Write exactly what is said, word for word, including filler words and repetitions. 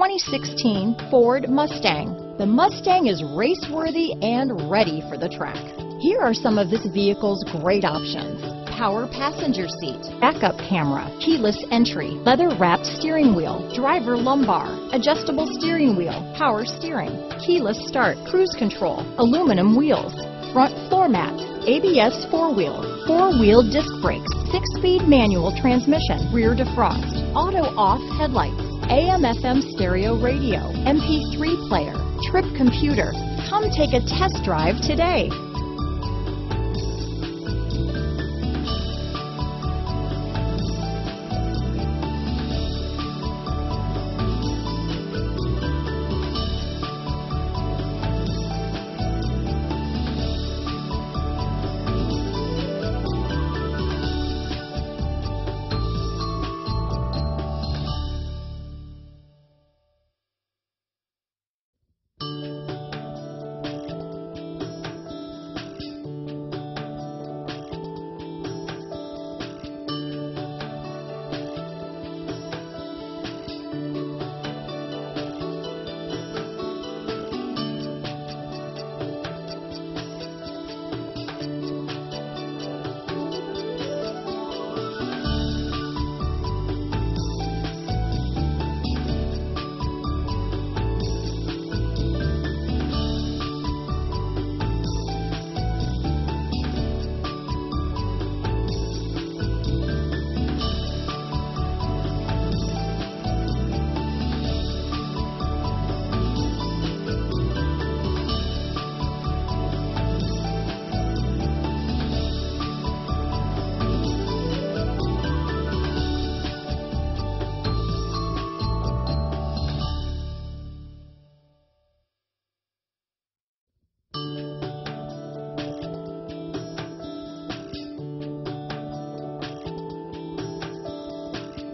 twenty sixteen Ford Mustang. The Mustang is race-worthy and ready for the track. Here are some of this vehicle's great options: power passenger seat, backup camera, keyless entry, leather-wrapped steering wheel, driver lumbar, adjustable steering wheel, power steering, keyless start, cruise control, aluminum wheels, front floor mat, A B S four-wheel, four-wheel disc brakes, six-speed manual transmission, rear defrost, auto-off headlights, A M F M stereo radio, M P three player, trip computer. Come take a test drive today.